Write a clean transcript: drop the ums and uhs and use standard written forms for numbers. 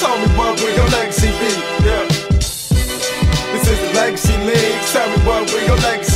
Tell me what will your legacy be? Yeah. This is the Legacy League. Tell me what will your legacy be?